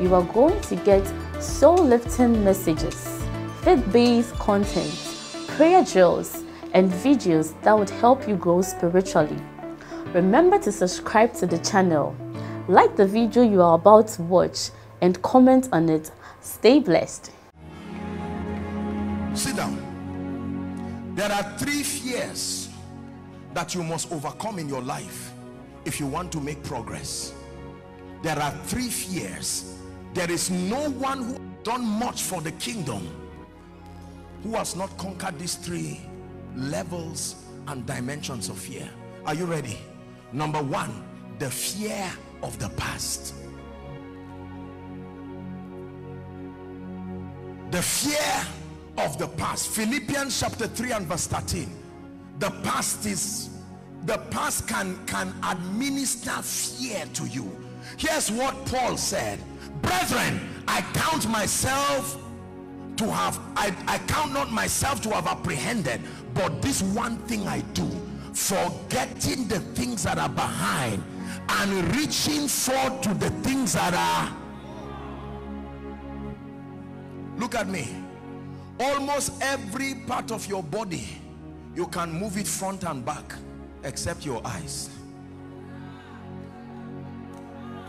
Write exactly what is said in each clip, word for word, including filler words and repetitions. you are going to get soul-lifting messages, faith-based content, prayer drills and videos that would help you grow spiritually. Remember to subscribe to the channel, like the video you are about to watch and comment on it. Stay blessed. Sit down. There are three fears that you must overcome in your life if you want to make progress. There are three fears. There is no one who has done much for the kingdom who has not conquered these three levels and dimensions of fear. Are you ready? Number one, the fear of the past. The fear of the past. Philippians chapter three and verse thirteen. The past is, the past can, can administer fear to you. Here's what Paul said. Brethren, I count myself to have, I, I count not myself to have apprehended, but this one thing I do, forgetting the things that are behind and reaching forth to the things that are. Look at me. Almost every part of your body, you can move it front and back, except your eyes.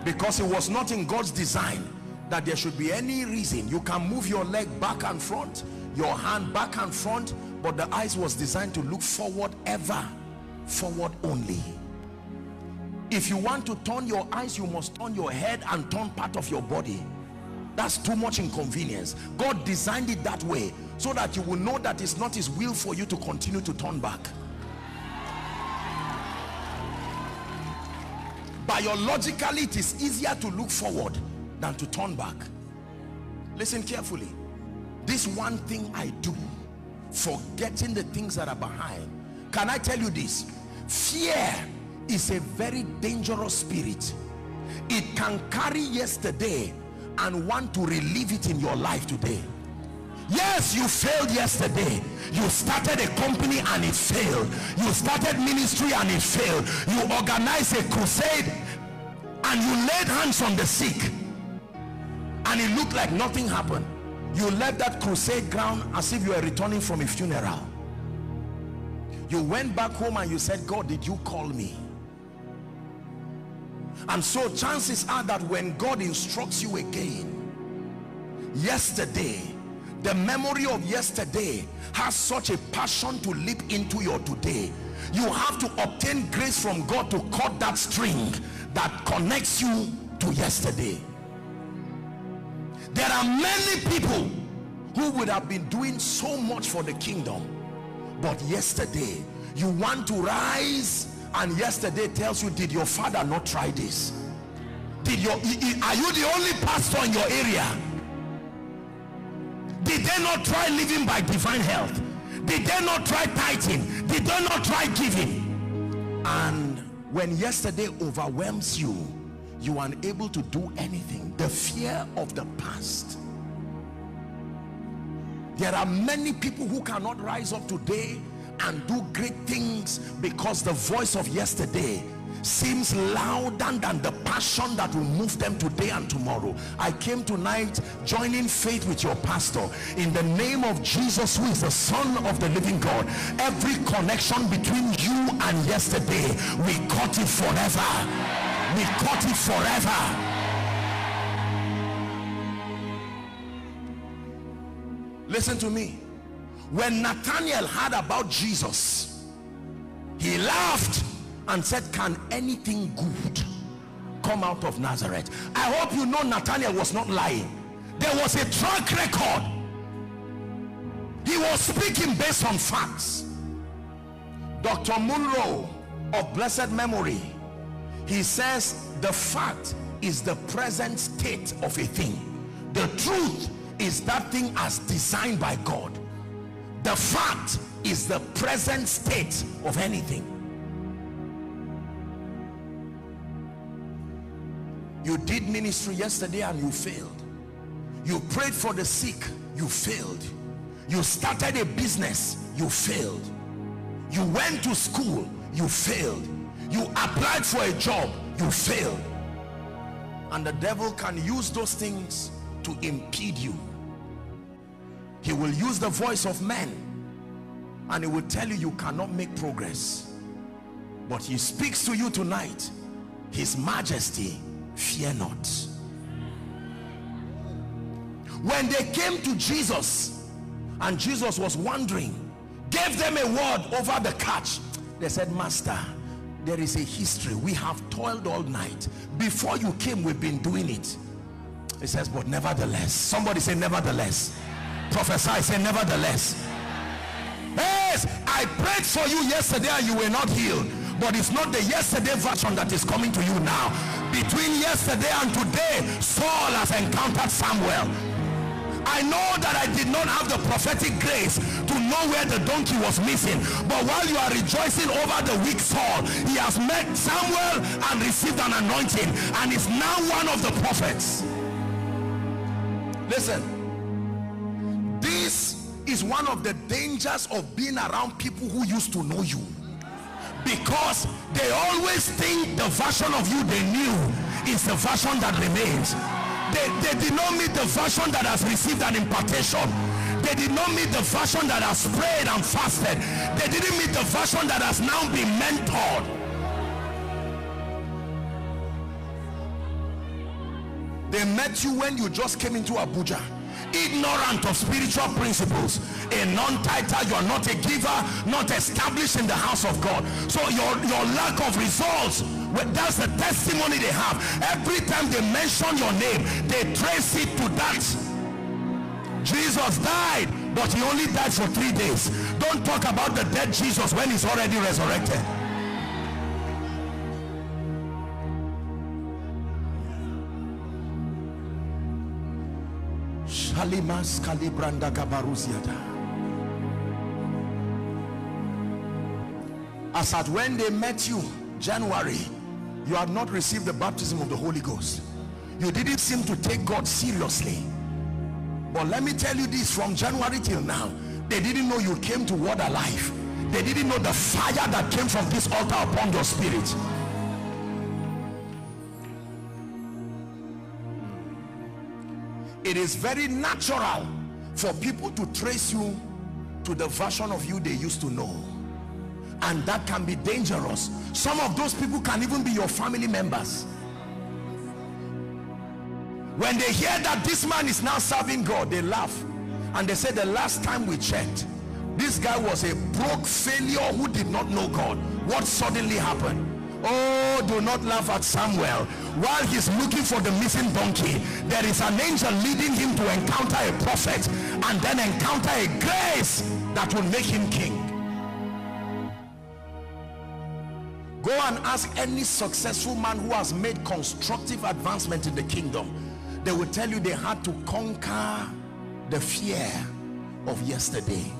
Because it was not in God's design that there should be any reason. You can move your leg back and front, your hand back and front, but the eyes was designed to look forward, ever forward only. If you want to turn your eyes, you must turn your head and turn part of your body. That's too much inconvenience. God designed it that way so that you will know that it's not his will for you to continue to turn back. Biologically, it is easier to look forward than to turn back. Listen carefully. This one thing I do, forgetting the things that are behind. Can I tell you this? Fear is a very dangerous spirit. It can carry yesterday and want to relieve it in your life today. Yes, you failed yesterday. You started a company and it failed. You started ministry and it failed. You organized a crusade and you laid hands on the sick, and it looked like nothing happened. You left that crusade ground as if you were returning from a funeral. You went back home and you said, God, did you call me? And so chances are that when God instructs you again, yesterday, the memory of yesterday has such a passion to leap into your today. You have to obtain grace from God to cut that string that connects you to yesterday. There are many people who would have been doing so much for the kingdom, but yesterday you want to rise, and yesterday tells you, did your father not try this? Did your, are you the only pastor in your area? Did they not try living by divine health? Did they not try tithing? Did they not try giving? And when yesterday overwhelms you, you are unable to do anything. The fear of the past. There are many people who cannot rise up today and do great things because the voice of yesterday seems louder than the passion that will move them today and tomorrow. I came tonight joining faith with your pastor in the name of Jesus, who is the Son of the living God. Every connection between you and yesterday, we cut it forever. We caught it forever. Listen to me. When Nathaniel heard about Jesus, he laughed and said, can anything good come out of Nazareth? I hope you know Nathaniel was not lying. There was a track record. He was speaking based on facts. Doctor Munro, of blessed memory, he says the fact is the present state of a thing. The truth is that thing as designed by God. The fact is the present state of anything. You did ministry yesterday and you failed. You prayed for the sick, you failed. You started a business, you failed. You went to school, you failed. You applied for a job, you failed. And the devil can use those things to impede you. He will use the voice of men and he will tell you you cannot make progress. But he speaks to you tonight. His majesty, fear not. When they came to Jesus and Jesus was wondering, gave them a word over the catch. They said, Master, there is a history. We have toiled all night. Before you came, we've been doing it. It says, but nevertheless. Somebody say nevertheless. Prophesy, say nevertheless. Yes, I prayed for you yesterday and you were not healed. But it's not the yesterday version that is coming to you now. Between yesterday and today, Saul has encountered Samuel. I know that I did not have the prophetic grace to know where the donkey was missing. But while you are rejoicing over the weak Saul, he has met Samuel and received an anointing and is now one of the prophets. Listen, this is one of the dangers of being around people who used to know you. Because they always think the version of you they knew is the version that remains. They, they did not meet the version that has received an impartation. They did not meet the version that has prayed and fasted. They didn't meet the version that has now been mentored. They met you when you just came into Abuja, ignorant of spiritual principles, a non-tither, you are not a giver, not established in the house of God. So your your lack of results, that's the testimony they have. Every time they mention your name, they trace it to that. Jesus died, but he only died for three days. Don't talk about the dead Jesus when he's already resurrected. Kalimas Kalibranda Gabaruziada. As at when they met you, January, you had not received the baptism of the Holy Ghost. You didn't seem to take God seriously. But let me tell you this, from January till now, they didn't know you came to Word Alive. They didn't know the fire that came from this altar upon your spirit. It is very natural for people to trace you to the version of you they used to know. And that can be dangerous. Some of those people can even be your family members. When they hear that this man is now serving God, they laugh. And they say, the last time we checked, this guy was a broke failure who did not know God. What suddenly happened? Oh, do not laugh at Samuel. While he's looking for the missing donkey, there is an angel leading him to encounter a prophet and then encounter a grace that will make him king. Go and ask any successful man who has made constructive advancement in the kingdom. They will tell you they had to conquer the fear of yesterday.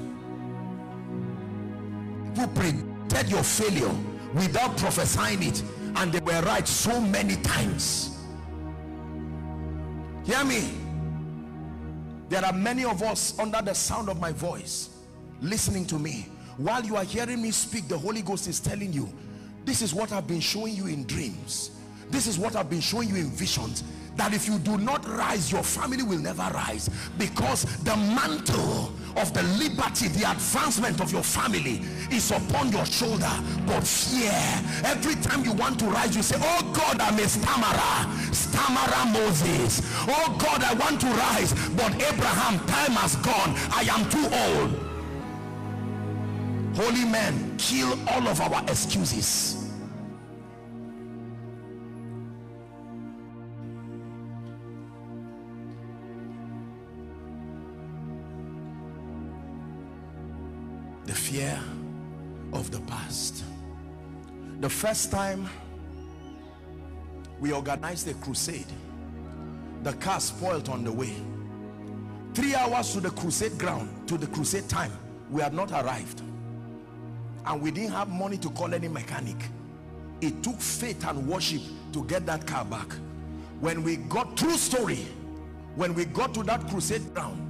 Who predicted your failure without prophesying it, and they were right so many times. Hear me, there are many of us under the sound of my voice listening to me. While you are hearing me speak, the Holy Ghost is telling you, this is what I've been showing you in dreams, this is what I've been showing you in visions, that if you do not rise, your family will never rise, because the mantle of the liberty, the advancement of your family is upon your shoulder. But fear, every time you want to rise, you say, oh God, I'm a stammerer. Stammerer Moses. Oh God, I want to rise, but Abraham, time has gone. I am too old. Holy men, kill all of our excuses. The fear of the past. The first time we organized a crusade, the car spoiled on the way. Three hours to the crusade ground, to the crusade time, we had not arrived. And we didn't have money to call any mechanic. It took faith and worship to get that car back. When we got, true story, when we got to that crusade ground,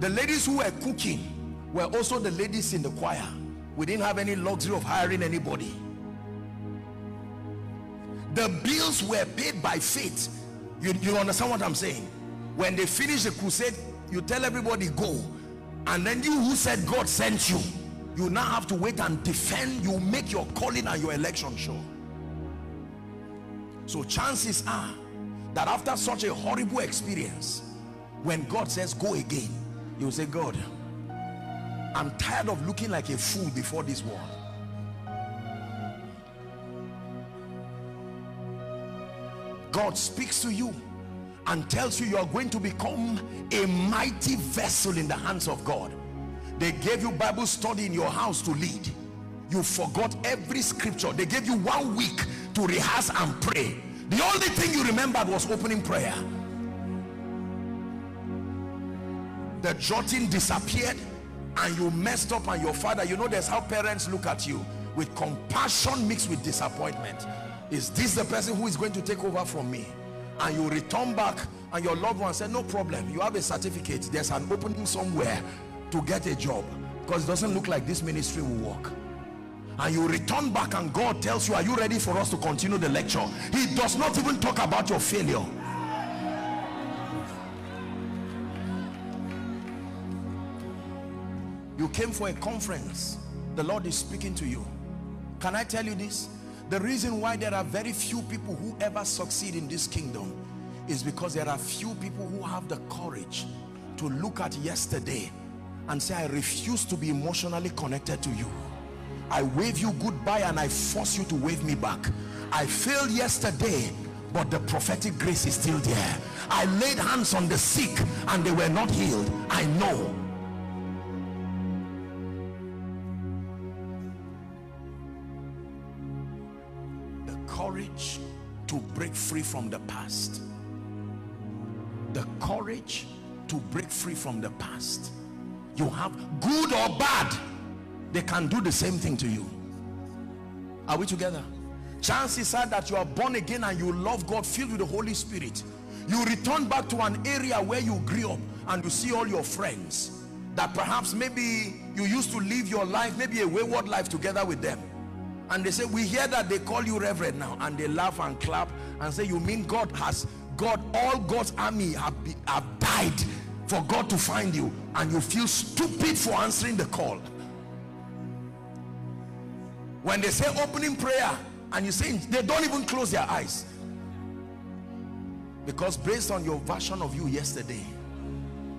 the ladies who were cooking were also the ladies in the choir. We didn't have any luxury of hiring anybody. The bills were paid by faith. You, you understand what I'm saying? When they finish the crusade, you tell everybody go. And then you who said God sent you, you now have to wait and defend. You make your calling and your election sure. So chances are that after such a horrible experience, when God says go again, you say, God, I'm tired of looking like a fool before this world. God speaks to you and tells you you are going to become a mighty vessel in the hands of God. They gave you Bible study in your house to lead. You forgot every scripture. They gave you one week to rehearse and pray. The only thing you remembered was opening prayer. The jotting disappeared. And you messed up, and your father, you know, that's how parents look at you, with compassion mixed with disappointment. Is this the person who is going to take over from me? And you return back, and your loved one said, no problem, you have a certificate, there's an opening somewhere to get a job, because it doesn't look like this ministry will work. And you return back, and God tells you, are you ready for us to continue the lecture? He does not even talk about your failure. You came for a conference. The Lord is speaking to you. Can I tell you this? The reason why there are very few people who ever succeed in this kingdom is because there are few people who have the courage to look at yesterday and say, I refuse to be emotionally connected to you. I wave you goodbye and I force you to wave me back. I failed yesterday, but the prophetic grace is still there. I laid hands on the sick and they were not healed. I know. Courage to break free from the past. The courage to break free from the past. You have good or bad, they can do the same thing to you. Are we together? Chances are that you are born again and you love God, filled with the Holy Spirit. You return back to an area where you grew up and you see all your friends that perhaps maybe you used to live your life, maybe a wayward life together with them. And they say, we hear that they call you reverend now, and they laugh and clap and say, you mean God has, God, all God's army have, been, have died for God to find you, and you feel stupid for answering the call. When they say opening prayer, and you say, they don't even close their eyes, because based on your version of you yesterday.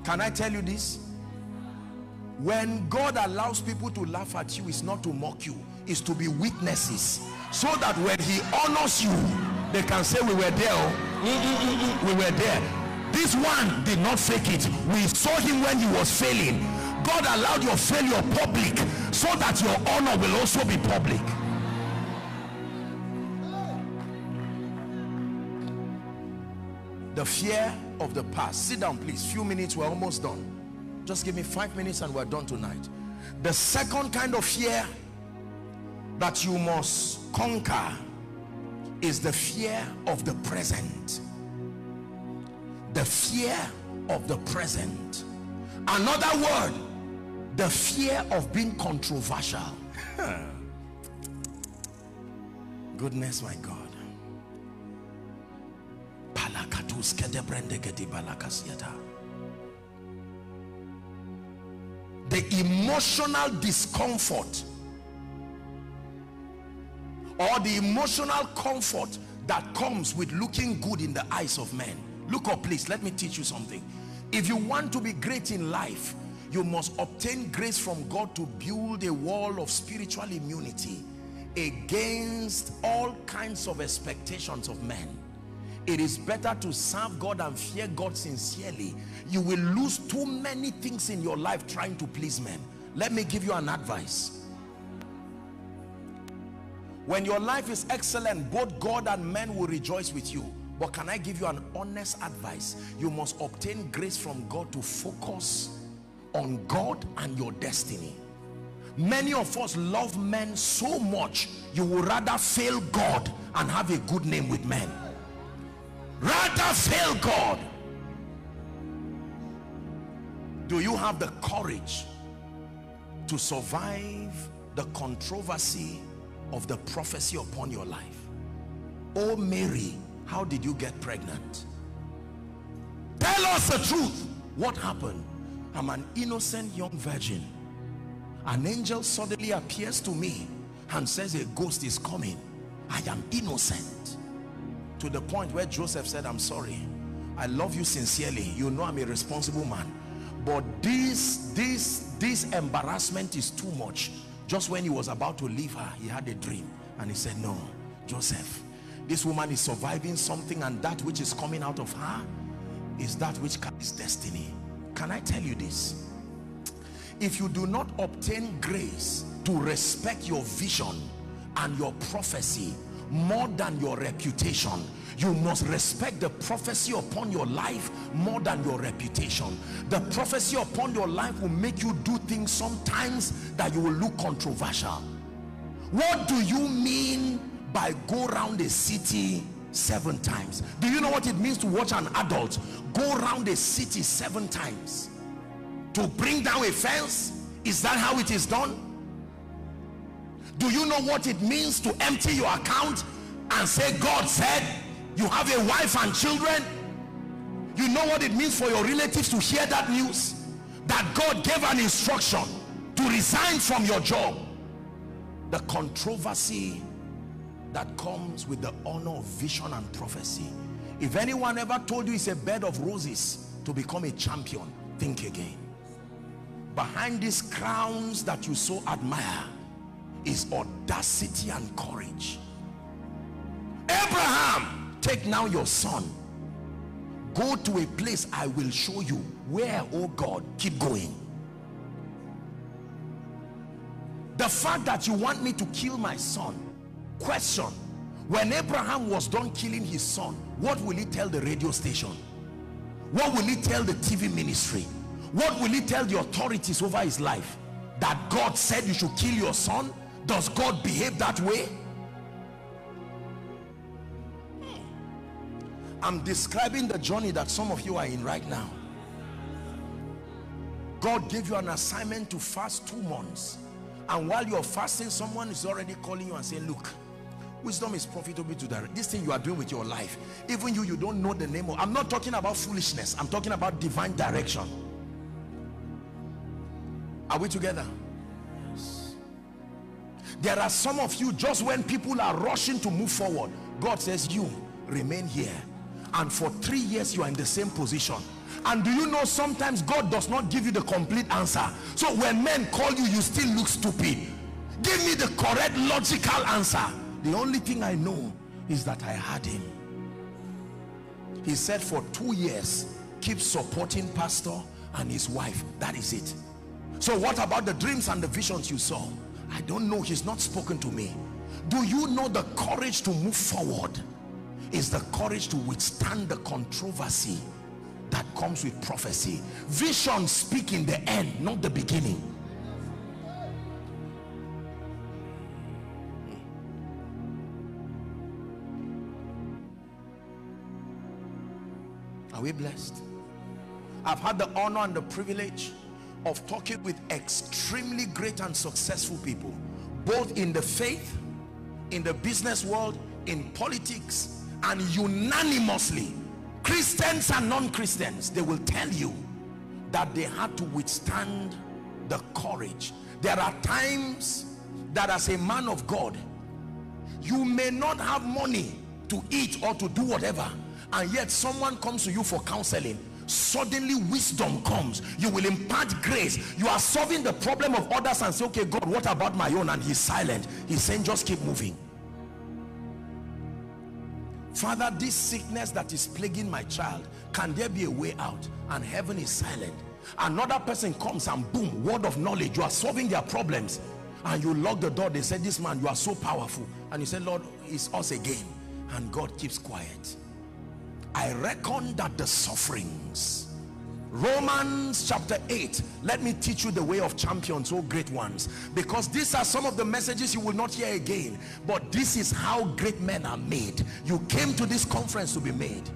Can I tell you this? When God allows people to laugh at you, it's not to mock you, is to be witnesses, so that when he honors you, they can say, we were there, we were there. This one did not fake it. We saw him when he was failing. God allowed your failure public, so that your honor will also be public. The fear of the past. Sit down, please. Few minutes, we're almost done. Just give me five minutes and we're done tonight. The second kind of fear that you must conquer is the fear of the present. The fear of the present. Another word, the fear of being controversial. Goodness, my God. The emotional discomfort or the emotional comfort that comes with looking good in the eyes of men. Look up, please. Let me teach you something. If you want to be great in life, you must obtain grace from God to build a wall of spiritual immunity against all kinds of expectations of men. It is better to serve God and fear God sincerely. You will lose too many things in your life trying to please men. Let me give you an advice. When your life is excellent, both God and men will rejoice with you. But can I give you an honest advice? You must obtain grace from God to focus on God and your destiny. Many of us love men so much, you would rather fail God and have a good name with men. Rather fail God. Do you have the courage to survive the controversy of the prophecy upon your life? Oh Mary, how did you get pregnant? Tell us the truth. What happened? I'm an innocent young virgin. An angel suddenly appears to me and says a ghost is coming. I am innocent. To the point where Joseph said, I'm sorry. I love you sincerely. You know I'm a responsible man. But this, this, this embarrassment is too much. Just when he was about to leave her, he had a dream. And he said, no, Joseph, this woman is surviving something, and that which is coming out of her is that which carries destiny. Can I tell you this? If you do not obtain grace to respect your vision and your prophecy more than your reputation, you must respect the prophecy upon your life more than your reputation. The prophecy upon your life will make you do things sometimes that you will look controversial. What do you mean by go round a city seven times? Do you know what it means to watch an adult go round a city seven times? To bring down a fence? Is that how it is done? Do you know what it means to empty your account and say, God said, you have a wife and children? You know what it means for your relatives to hear that news? That God gave an instruction to resign from your job. The controversy that comes with the honor of vision and prophecy. If anyone ever told you it's a bed of roses to become a champion, think again. Behind these crowns that you so admire is audacity and courage. Abraham, take now your son, go to a place I will show you. Where? Oh God, keep going. The fact that you want me to kill my son. Question: when Abraham was done killing his son, what will he tell the radio station? What will he tell the T V ministry? What will he tell the authorities over his life? That God said you should kill your son? Does God behave that way? I'm describing the journey that some of you are in right now. God gave you an assignment to fast two months. And while you're fasting, someone is already calling you and saying, look, wisdom is profitable to direct. This thing you are doing with your life, even you, you don't know the name of. I'm not talking about foolishness. I'm talking about divine direction. Are we together? Yes. There are some of you, just when people are rushing to move forward, God says, you remain here. And for three years, you are in the same position. And do you know sometimes God does not give you the complete answer? So when men call you, you still look stupid. Give me the correct logical answer. The only thing I know is that I had him. He said for two years, keep supporting pastor and his wife. That is it. So what about the dreams and the visions you saw? I don't know. He's not spoken to me. Do you know the courage to move forward is the courage to withstand the controversy that comes with prophecy? Visions speak in the end, not the beginning. Are we blessed? I've had the honor and the privilege of talking with extremely great and successful people, both in the faith, in the business world, in politics, and unanimously, Christians and non-Christians, they will tell you that they had to withstand the courage. There are times that as a man of God, you may not have money to eat or to do whatever, and yet someone comes to you for counseling. Suddenly wisdom comes. You will impart grace. You are solving the problem of others and say, okay God, what about my own? And he's silent. He's saying, just keep moving. Father, this sickness that is plaguing my child, can there be a way out? And heaven is silent. Another person comes and boom, word of knowledge. You are solving their problems. And you lock the door. They said, this man, you are so powerful. And you said, Lord, it's us again. And God keeps quiet. I reckon that the sufferings. Romans chapter eight. Let me teach you the way of champions, oh great ones, because these are some of the messages you will not hear again, but this is how great men are made. You came to this conference to be made.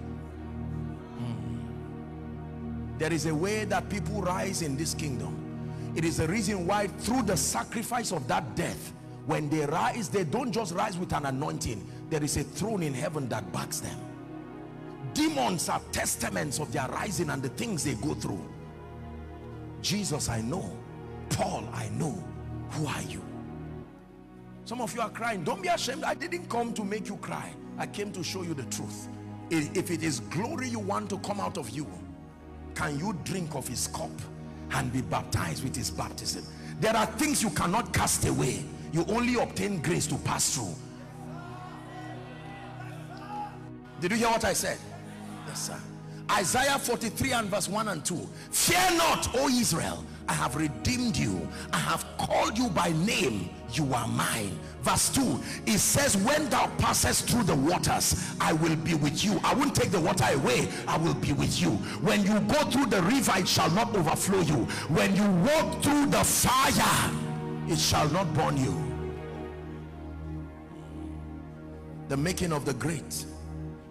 hmm. There is a way that people rise in this kingdom. It is the reason why through the sacrifice of that death, when they rise, they don't just rise with an anointing. There is a throne in heaven that backs them. Demons are testaments of their rising and the things they go through. Jesus, I know. Paul, I know. Who are you? Some of you are crying. Don't be ashamed. I didn't come to make you cry. I came to show you the truth. If it is glory you want to come out of you, can you drink of his cup and be baptized with his baptism? There are things you cannot cast away. You only obtain grace to pass through. Did you hear what I said? Yes, sir. Isaiah forty-three and verse one and two. Fear not, O Israel. I have redeemed you. I have called you by name. You are mine. Verse two. It says, when thou passest through the waters, I will be with you. I won't take the water away. I will be with you. When you go through the river, it shall not overflow you. When you walk through the fire, it shall not burn you. The making of the great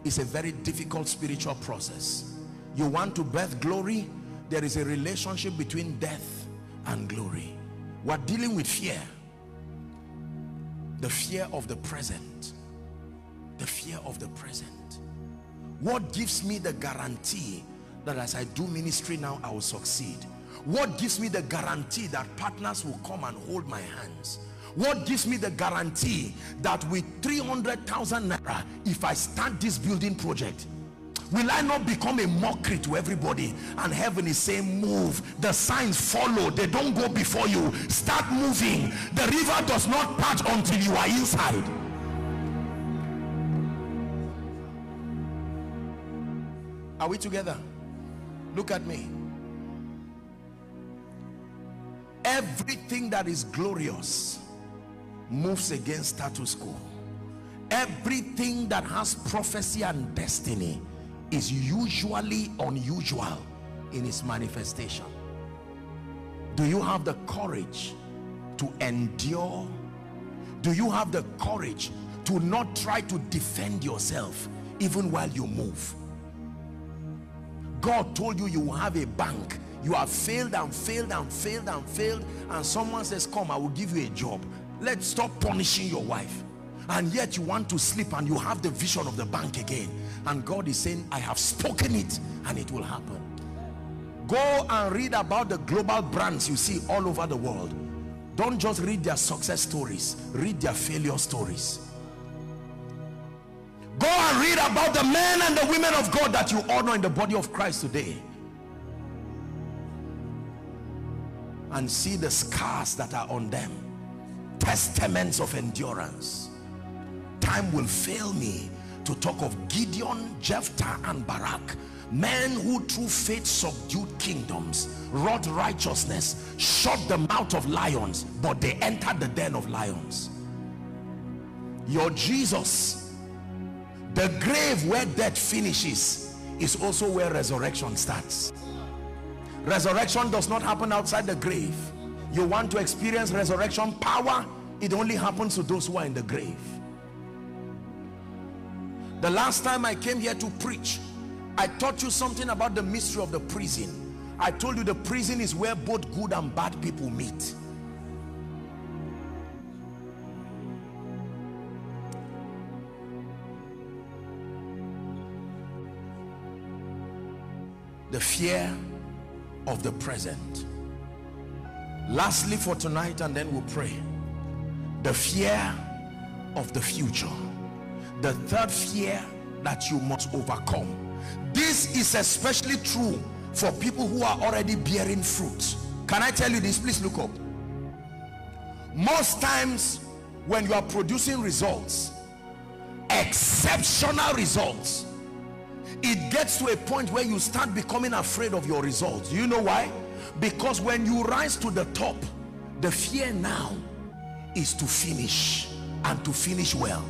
is a very difficult spiritual process. You want to birth glory? There is a relationship between death and glory. We're dealing with fear. The fear of the present. The fear of the present. What gives me the guarantee that as I do ministry now, I will succeed? What gives me the guarantee that partners will come and hold my hands? What gives me the guarantee that with three hundred thousand naira, if I start this building project, will I not become a mockery to everybody? And heaven is saying, move. The signs follow. They don't go before you. Start moving. The river does not part until you are inside. Are we together? Look at me. Everything that is glorious moves against status quo. Everything that has prophecy and destiny is usually unusual in its manifestation. Do you have the courage to endure? Do you have the courage to not try to defend yourself even while you move? God told you you will have a bank. You have failed and failed and failed and failed, and someone says, come, I will give you a job. Let's stop punishing your wife. And yet you want to sleep and you have the vision of the bank again. And God is saying, I have spoken it and it will happen. Go and read about the global brands you see all over the world. Don't just read their success stories. Read their failure stories. Go and read about the men and the women of God that you honor in the body of Christ today. And see the scars that are on them. Testaments of endurance. Time will fail me to talk of Gideon, Jephthah, and Barak, men who through faith subdued kingdoms, wrought righteousness, shut the mouth of lions, but they entered the den of lions. Your Jesus, the grave where death finishes, is also where resurrection starts. Resurrection does not happen outside the grave. You want to experience resurrection power? It only happens to those who are in the grave. The last time I came here to preach, I taught you something about the mystery of the prison. I told you the prison is where both good and bad people meet. The fear of the present. Lastly for tonight, and then we'll pray, the fear of the future. The third fear that you must overcome. This is especially true for people who are already bearing fruit. Can I tell you this? Please look up. Most times when you are producing results, exceptional results, it gets to a point where you start becoming afraid of your results. You know why? Because when you rise to the top, the fear now is to finish, and to finish well.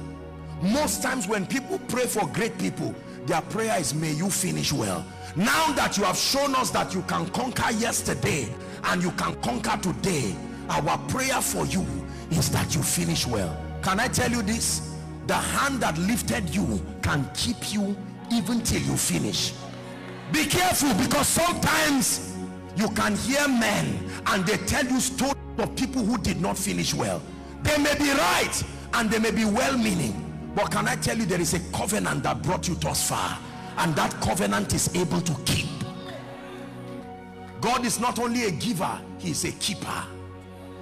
Most times when people pray for great people, Their prayer is, may you finish well. Now that you have shown us that you can conquer yesterday and you can conquer today, our prayer for you is that you finish well. Can I tell you this? The hand that lifted you can keep you even till you finish. Be careful, because sometimes you can hear men and they tell you stories of people who did not finish well. They may be right and they may be well-meaning, but can I tell you there is a covenant that brought you thus far, and that covenant is able to keep. God is not only a giver, he is a keeper.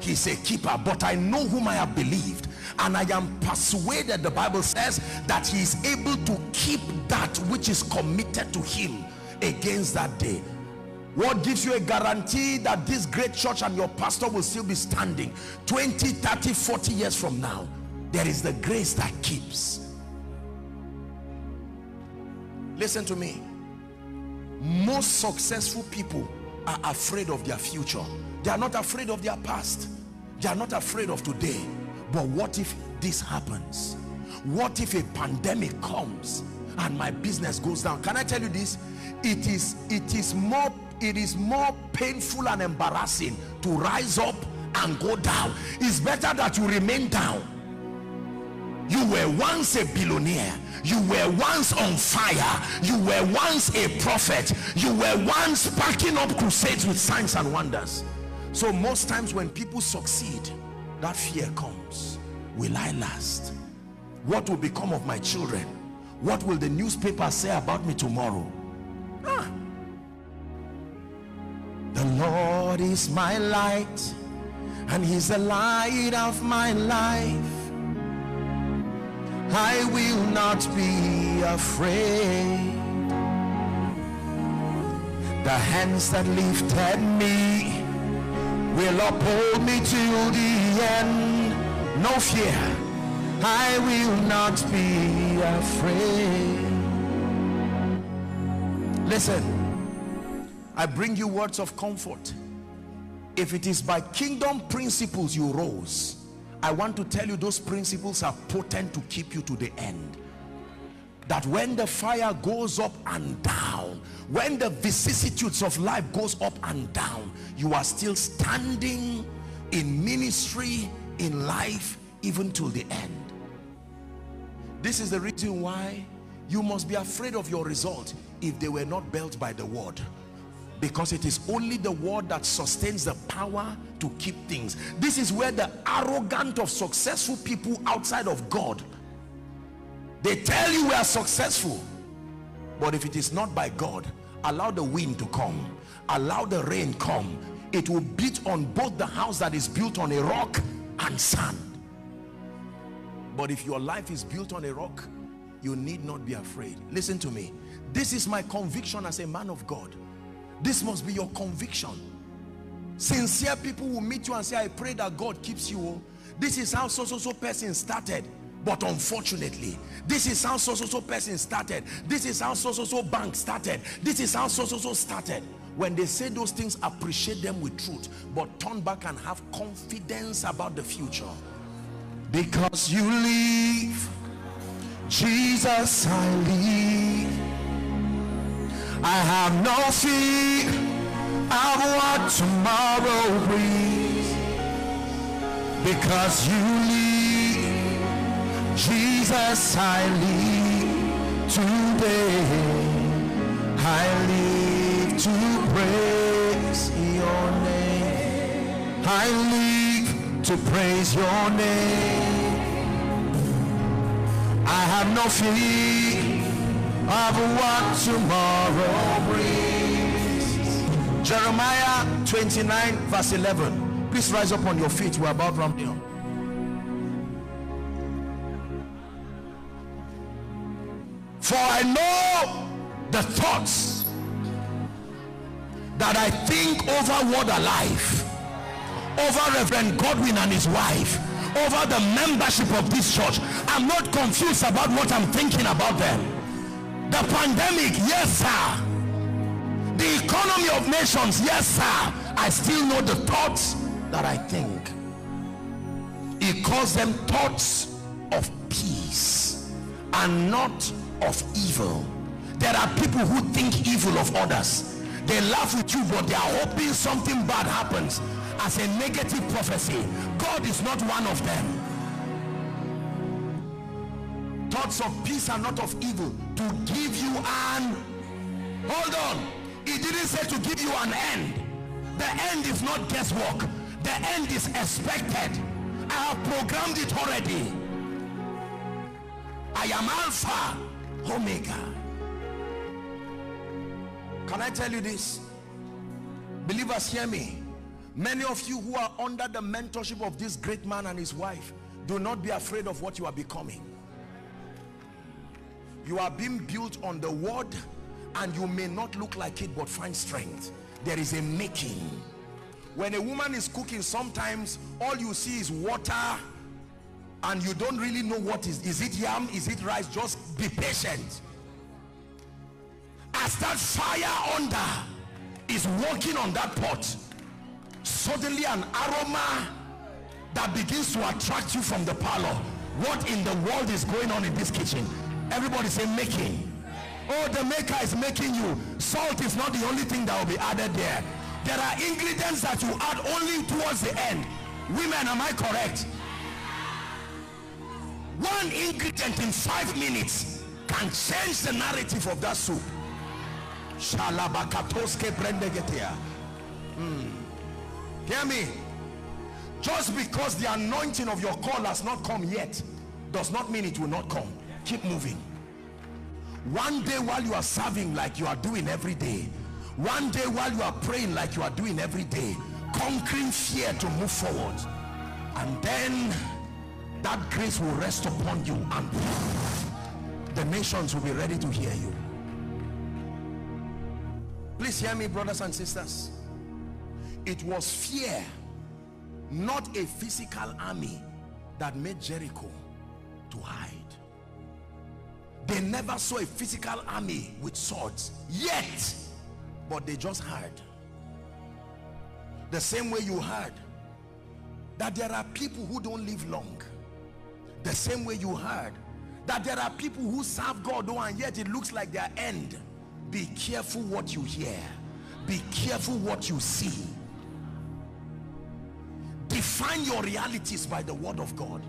He is a keeper. But I know whom I have believed, and I am persuaded, the Bible says, that he is able to keep that which is committed to him against that day. What gives you a guarantee that this great church and your pastor will still be standing twenty, thirty, forty years from now? There is the grace that keeps. Listen to me. Most successful people are afraid of their future. They are not afraid of their past. They are not afraid of today. But what if this happens? What if a pandemic comes and my business goes down? Can I tell you this? It is, it is more, it is more painful and embarrassing to rise up and go down. It's better that you remain down. You were once a billionaire. You were once on fire. You were once a prophet. You were once packing up crusades with signs and wonders. So most times when people succeed, that fear comes. Will I last? What will become of my children? What will the newspaper say about me tomorrow? Ah. The Lord is my light, and he's the light of my life. I will not be afraid. The hands that lifted me will uphold me till the end. No fear. I will not be afraid. Listen, I bring you words of comfort. If it is by kingdom principles you rose, I want to tell you those principles are potent to keep you to the end. That when the fire goes up and down, when the vicissitudes of life goes up and down, you are still standing in ministry, in life, even till the end. This is the reason why you must be afraid of your result if they were not built by the word. Because it is only the word that sustains the power to keep things. This is where the arrogant of successful people outside of God, they tell you we are successful, but if it is not by God, allow the wind to come, allow the rain come. It will beat on both the house that is built on a rock and sand. But if your life is built on a rock, you need not be afraid. Listen to me. This is my conviction as a man of God. This must be your conviction. Sincere people will meet you and say, I pray that God keeps you. This is how so-so-so person started, but unfortunately, this is how so-so-so person started. This is how so-so-so bank started. This is how so-so-so started. When they say those things, appreciate them with truth, but turn back and have confidence about the future. Because you live, Jesus, I live. I have no fear of what tomorrow brings, because you live, Jesus, I live today. I live to praise your name. I live to praise your name. I have no fear of what tomorrow brings. Jeremiah twenty-nine verse eleven. Please rise up on your feet. We're about to ramp down. For I know the thoughts that I think over Word Alive, over Reverend Godwin and his wife, over the membership of this church. I'm not confused about what I'm thinking about them. The pandemic, yes sir. The economy of nations, yes sir. I still know the thoughts that I think. He calls them thoughts of peace and not of evil, There are people who think evil of others. They laugh with you, but they are hoping something bad happens as a negative prophecy. God is not one of them. Thoughts of peace are not of evil, to give you an... Hold on. It didn't say to give you an end. The end is not guesswork. The end is expected. I have programmed it already. I am Alpha, Omega. Can I tell you this? Believers, hear me. Many of you who are under the mentorship of this great man and his wife, do not be afraid of what you are becoming. You are being built on the word, and you may not look like it, but find strength. There is a making. When a woman is cooking, sometimes all you see is water, and you don't really know what is. Is it yam? Is it rice? Just be patient. As that fire under is working on that pot, suddenly an aroma that begins to attract you from the parlor. What in the world is going on in this kitchen? Everybody say making. Oh, the maker is making you. Salt is not the only thing that will be added there. There are ingredients that you add only towards the end. Women, am I correct? One ingredient in five minutes can change the narrative of that soup. Mm. Hear me. Just because the anointing of your call has not come yet, does not mean it will not come. Keep moving. One day while you are serving like you are doing every day, one day while you are praying like you are doing every day, conquering fear to move forward, and then that grace will rest upon you, and the nations will be ready to hear you. Please hear me, brothers and sisters. It was fear, not a physical army, that made Jericho to hide. They never saw a physical army with swords yet, but they just heard. The same way you heard that there are people who don't live long. The same way you heard that there are people who serve God, though, and yet it looks like their end. Be careful what you hear. Be careful what you see. Define your realities by the word of God.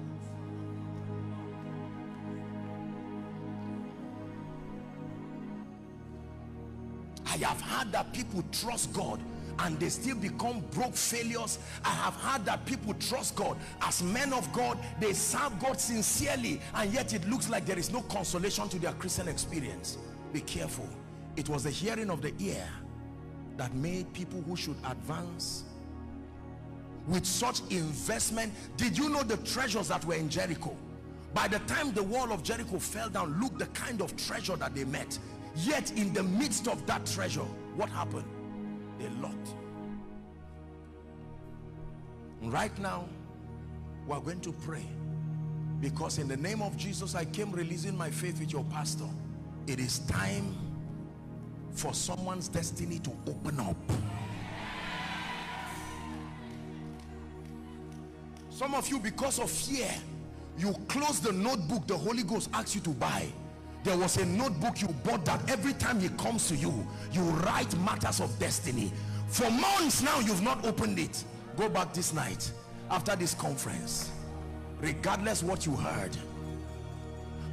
I have heard that people trust God and they still become broke failures. I have heard that people trust God as men of God. They serve God sincerely, and yet it looks like there is no consolation to their Christian experience. Be careful. It was the hearing of the ear that made people who should advance with such investment. Did you know the treasures that were in Jericho? By the time the wall of Jericho fell down, look the kind of treasure that they met. Yet in the midst of that treasure, what happened? They locked. Right now, we are going to pray, because in the name of Jesus, I came releasing my faith with your pastor. It is time for someone's destiny to open up. Some of you, because of fear, you close the notebook the Holy Ghost asks you to buy. There was a notebook you bought that every time he comes to you, you write matters of destiny. For months now, you've not opened it. Go back this night after this conference, regardless what you heard.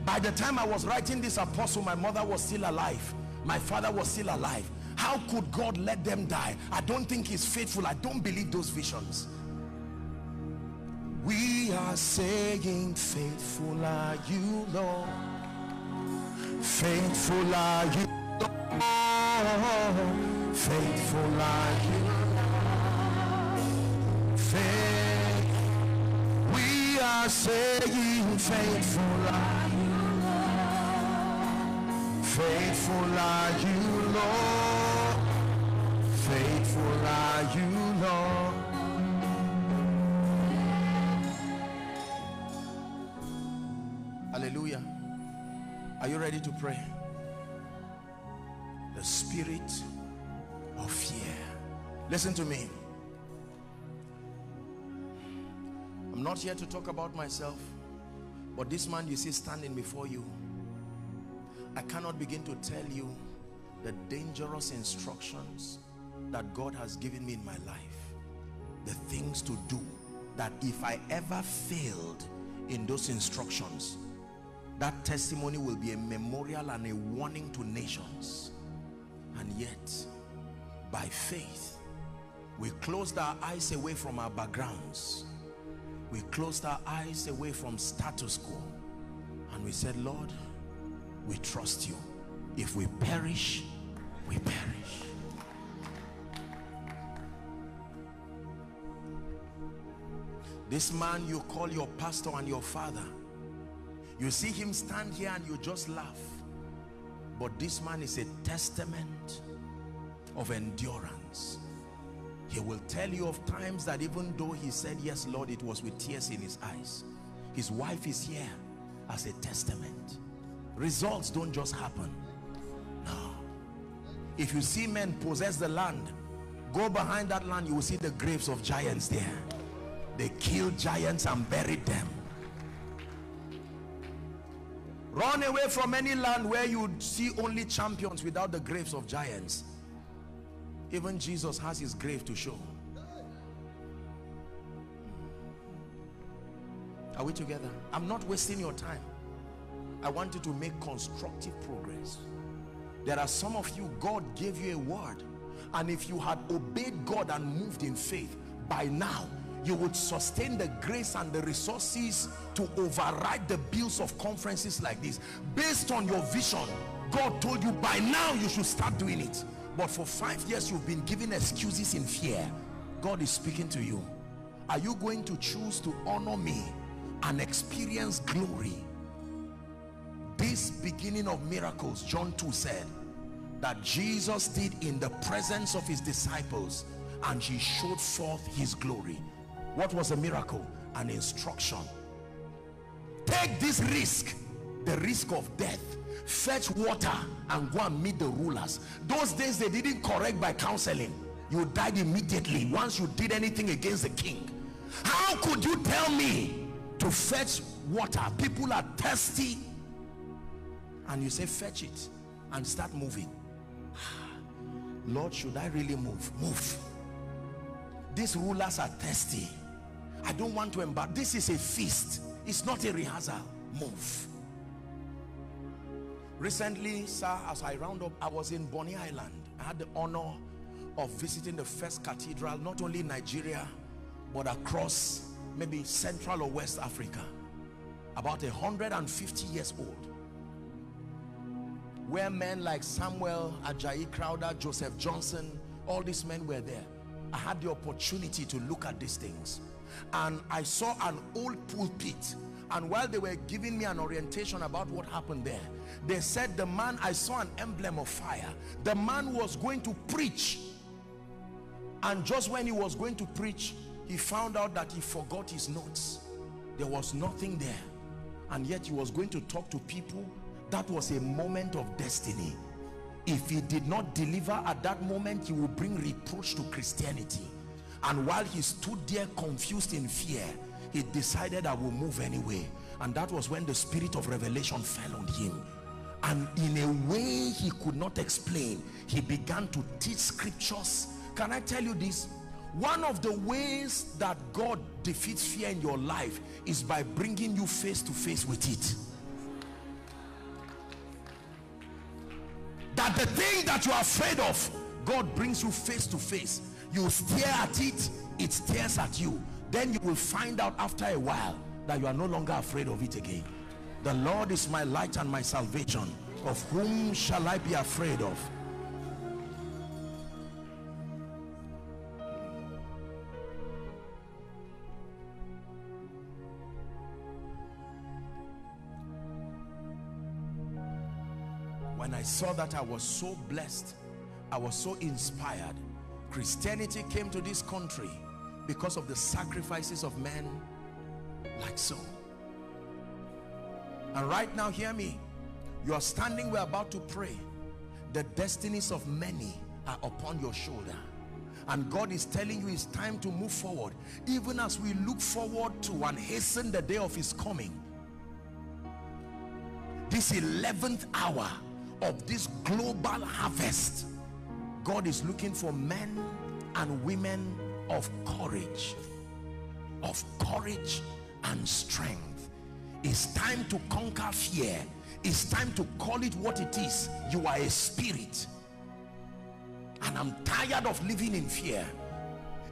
By the time I was writing this, apostle, my mother was still alive. My father was still alive. How could God let them die? I don't think he's faithful. I don't believe those visions. We are saying, faithful are you, Lord. Faithful are you, Lord. Faithful are you, Lord. Faith. We are saying, faithful are you, Lord. Faithful are you, Lord. Faithful are you, Lord. Hallelujah. Are you ready to pray? The spirit of fear. Listen to me. I'm not here to talk about myself, but this man you see standing before you, I cannot begin to tell you the dangerous instructions that God has given me in my life, the things to do that if I ever failed in those instructions, that testimony will be a memorial and a warning to nations. And yet, by faith, we closed our eyes away from our backgrounds. We closed our eyes away from status quo. And we said, Lord, we trust you. If we perish, we perish. This man you call your pastor and your father, you see him stand here and you just laugh. But this man is a testament of endurance. He will tell you of times that even though he said, yes, Lord, it was with tears in his eyes. His wife is here as a testament. Results don't just happen. No. If you see men possess the land, go behind that land, you will see the graves of giants there. They killed giants and buried them. Run away from any land where you see only champions without the graves of giants. Even Jesus has his grave to show. Are we together? I'm not wasting your time. I want you to make constructive progress. There are some of you, God gave you a word, and if you had obeyed God and moved in faith, by now you would sustain the grace and the resources to override the bills of conferences like this. Based on your vision, God told you by now you should start doing it. But for five years you've been giving excuses in fear. God is speaking to you. Are you going to choose to honor me and experience glory? This beginning of miracles, John two said, that Jesus did in the presence of his disciples, and he showed forth his glory. What was a miracle? An instruction. Take this risk, the risk of death. Fetch water and go and meet the rulers. Those days they didn't correct by counseling. You died immediately once you did anything against the king. How could you tell me to fetch water? People are thirsty and you say fetch it and start moving. Lord, should I really move? Move. These rulers are thirsty. I don't want to embark. This is a feast. It's not a rehearsal. Move. Recently, sir, as I round up, I was in Bonny Island. I had the honor of visiting the first cathedral, not only in Nigeria, but across maybe Central or West Africa. About one hundred fifty years old. Where men like Samuel, Ajayi Crowder, Joseph Johnson, all these men were there. I had the opportunity to look at these things. And I saw an old pulpit. And while they were giving me an orientation about what happened there, they said the man, I saw an emblem of fire. The man was going to preach, and just when he was going to preach, he found out that he forgot his notes. There was nothing there, and yet he was going to talk to people. That was a moment of destiny. If he did not deliver at that moment, he will bring reproach to Christianity. And while he stood there confused in fear, he decided I will move anyway. And that was when the spirit of revelation fell on him. And in a way he could not explain, he began to teach scriptures. Can I tell you this? One of the ways that God defeats fear in your life is by bringing you face to face with it. That the thing that you are afraid of, God brings you face to face. You stare at it, it stares at you. Then you will find out after a while that you are no longer afraid of it again. The Lord is my light and my salvation. Of whom shall I be afraid of? When I saw that, I was so blessed. I was so inspired. Christianity came to this country because of the sacrifices of men like Saul. And right now, hear me. You are standing, we're about to pray. The destinies of many are upon your shoulder. And God is telling you it's time to move forward. Even as we look forward to and hasten the day of his coming. This eleventh hour of this global harvest, God is looking for men and women of courage, of courage and strength. It's time to conquer fear. It's time to call it what it is. You are a spirit, and I'm tired of living in fear.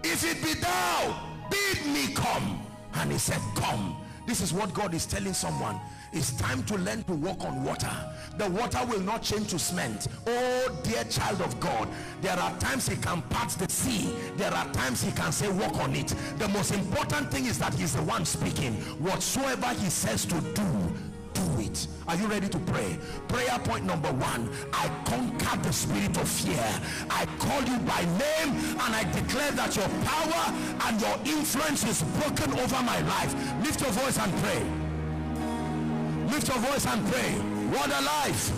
If it be thou, bid me come. And he said, come. This is what God is telling someone. It's time to learn to walk on water. The water will not change to cement. Oh, dear child of God, there are times he can part the sea. There are times he can say, walk on it. The most important thing is that he's the one speaking. Whatsoever he says to do, do it. Are you ready to pray? Prayer point number one, I conquer the spirit of fear. I call you by name and I declare that your power and your influence is broken over my life. Lift your voice and pray. Lift your voice and pray. Word Alive.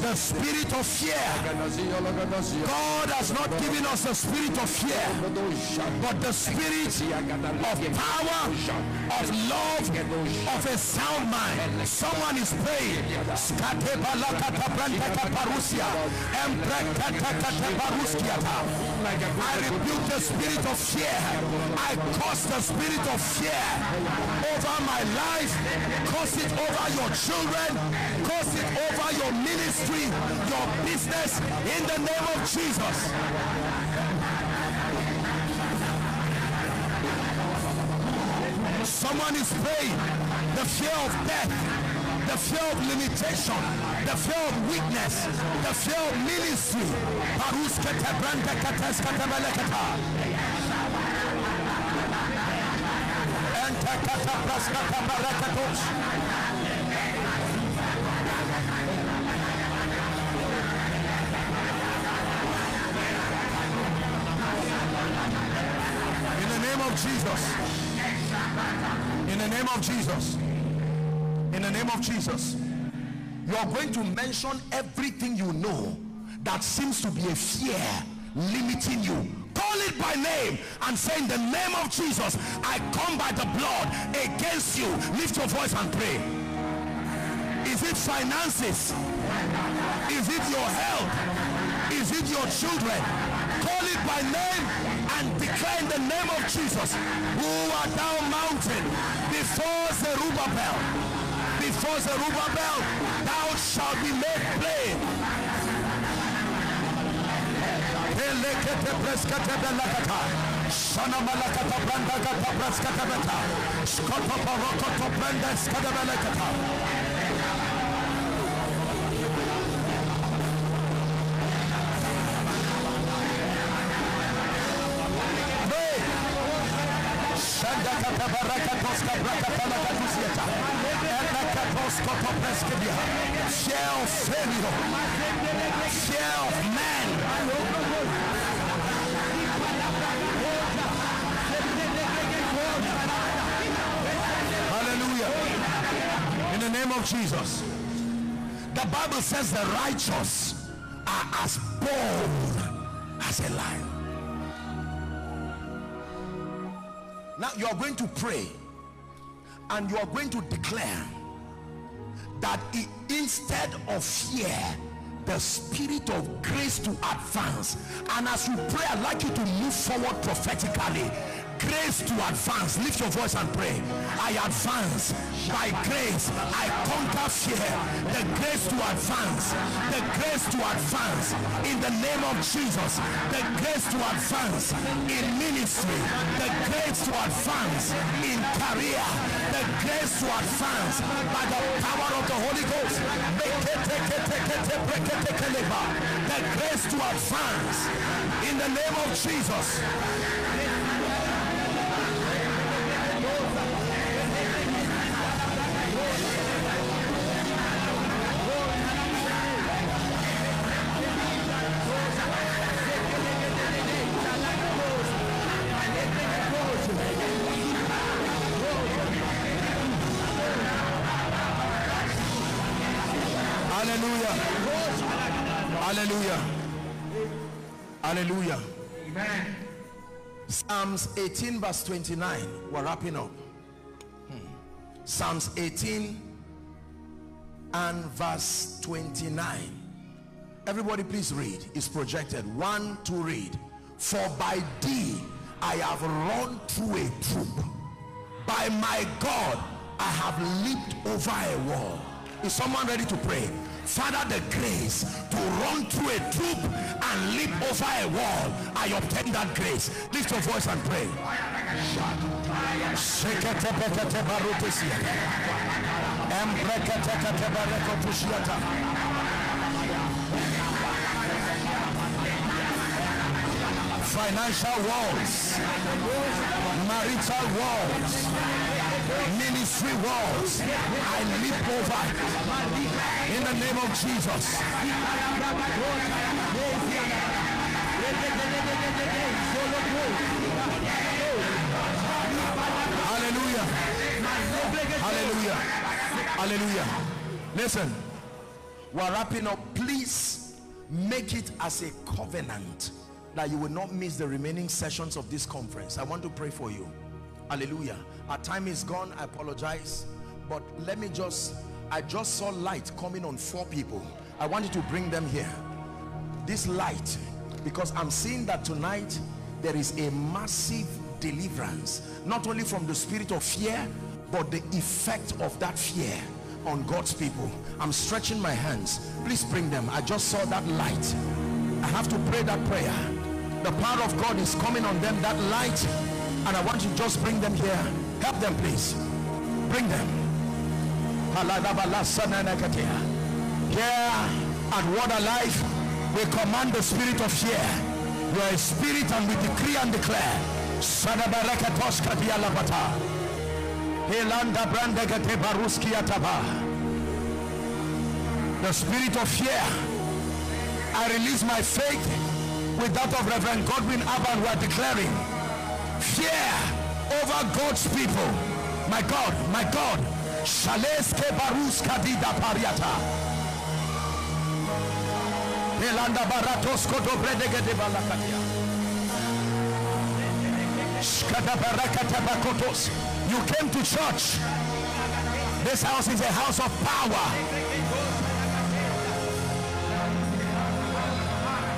The spirit of fear. God has not given us the spirit of fear, but the spirit of power, of love, of a sound mind. Someone is praying. I rebuke the spirit of fear. I curse the spirit of fear over my life. Curse it over your children. Curse it over your ministry, your business, in the name of Jesus. Someone is praying. The fear of death, the fear of limitation, the fear of weakness, the fear of ministry. In the name of Jesus. In the name of Jesus. In the name of Jesus. You are going to mention everything you know that seems to be a fear limiting you. Call it by name and say, in the name of Jesus, I come by the blood against you. Lift your voice and pray. Is it finances? Is it your health? Is it your children? Call it by name and declare, in the name of Jesus, who art thou mountain before Zerubbabel. Before Zerubbabel, thou shalt be made plain. Fear of failure, fear of man. Hallelujah. In the name of Jesus. The Bible says the righteous are as bold as a lion. Now you are going to pray and you are going to declare that it, instead of fear, the spirit of grace to advance. And as you pray, I'd like you to move forward prophetically. Grace to advance. Lift your voice and pray. I advance by grace. I conquer fear. The grace to advance. The grace to advance. In the name of Jesus. The grace to advance in ministry. The grace to advance in career. The grace to advance by the power of the Holy Ghost. The grace to advance in the name of Jesus. Hallelujah. Hallelujah. Hallelujah. Amen. Psalms eighteen verse twenty-nine. We're wrapping up. Psalms eighteen and verse twenty-nine. Everybody please read. It's projected. One, two, read. For by thee I have run through a troop. By my God I have leaped over a wall. Is someone ready to pray? Father, the grace to run through a troop and leap over a wall. I obtain that grace. Lift your voice and pray. Financial walls, marital walls, ministry walls, I leap over in the name of Jesus. Hallelujah. Hallelujah. Hallelujah. Listen, we're wrapping up. Please make it as a covenant that you will not miss the remaining sessions of this conference. I want to pray for you. Hallelujah. Our time is gone. I apologize, but let me just, I just saw light coming on four people. I wanted to bring them here, this light, because I'm seeing that tonight there is a massive deliverance, not only from the spirit of fear, but the effect of that fear on God's people. I'm stretching my hands. Please bring them. I just saw that light. I have to pray that prayer. The power of God is coming on them, that light, and I want you to just bring them here. Help them, please. Bring them. Here at Word Alive, we command the spirit of fear. We are a spirit, and we decree and declare. The spirit of fear. I release my faith with that of Reverend Godwin Abban. We are declaring fear over God's people. My God, my God. Shaleske baruska dida pariata. Elanda baratosko dobredege de balakatia. Shkada barakata bakotos. You came to church. This house is a house of power.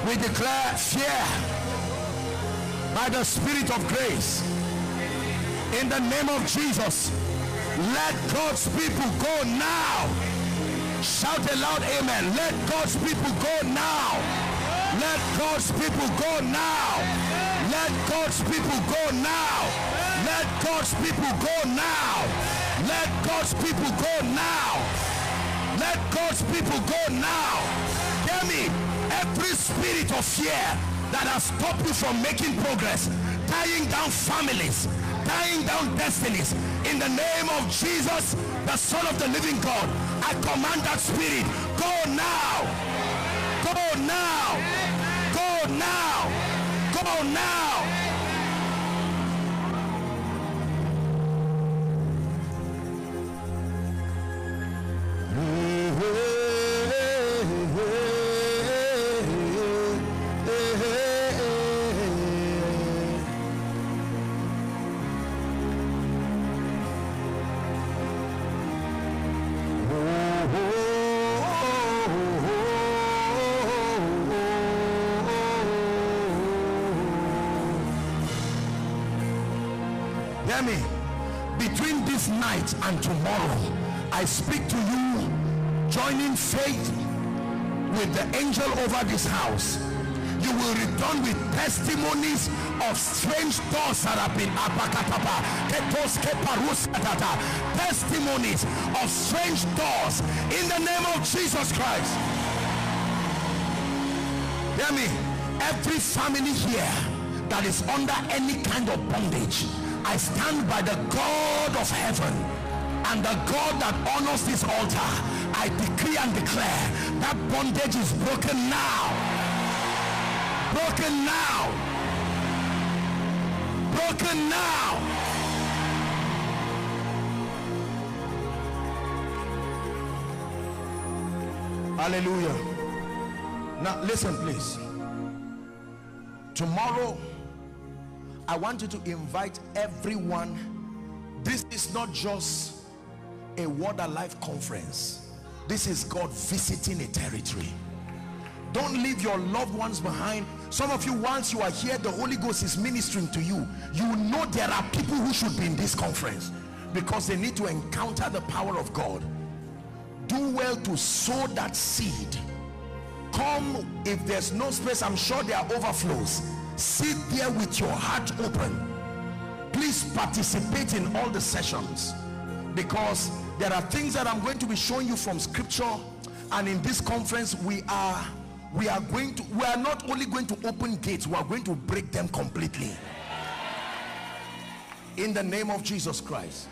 We declare fear by the Spirit of grace. In the name of Jesus, let God's people go now. Shout a loud amen. Let God's people go now. Let God's people go now. Let God's people go now. Let God's people go now. Let God's people go now. Let God's people go now. Hear me. Every spirit of fear that has stopped you from making progress, tying down families, tying down destinies, in the name of Jesus, the Son of the Living God, I command that spirit, go now, go now, go now, go now. And tomorrow, I speak to you, joining faith with the angel over this house. You will return with testimonies of strange doors that have been testimonies of strange doors in the name of Jesus Christ. Hear me. Every family here that is under any kind of bondage, I stand by the God of heaven and the God that honors this altar. I decree and declare that bondage is broken now. Broken now. Broken now. Hallelujah. Now listen, please. Tomorrow, I want you to invite everyone. This is not just a Word Alive conference. This is God visiting a territory. Don't leave your loved ones behind. Some of you, once you are here, the Holy Ghost is ministering to you. You know there are people who should be in this conference because they need to encounter the power of God. Do well to sow that seed. Come, if there's no space, I'm sure there are overflows. Sit there with your heart open. Please participate in all the sessions, because there are things that I'm going to be showing you from scripture. And in this conference, we are we are going to we are not only going to open gates, we are going to break them completely in the name of Jesus Christ.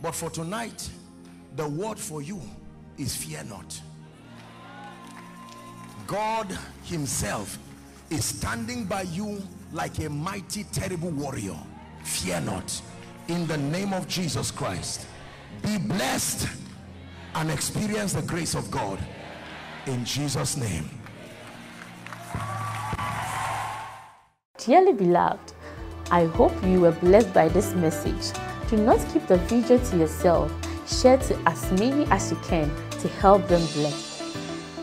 But for tonight, the word for you is fear not. God himself is standing by you like a mighty, terrible warrior. Fear not, in the name of Jesus Christ. Be blessed and experience the grace of God in Jesus' name. Dearly beloved, I hope you were blessed by this message. Do not keep the video to yourself. Share to as many as you can to help them bless.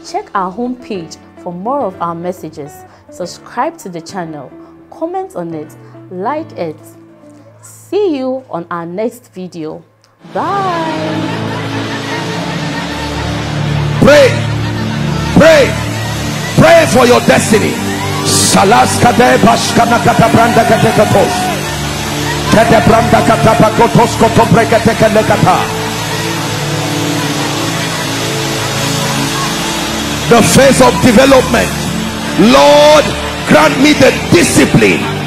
Check our homepage for more of our messages. Subscribe to the channel, comment on it, like it. See you on our next video. Bye. Pray, pray, pray for your destiny. The phase of development. Lord, grant me the discipline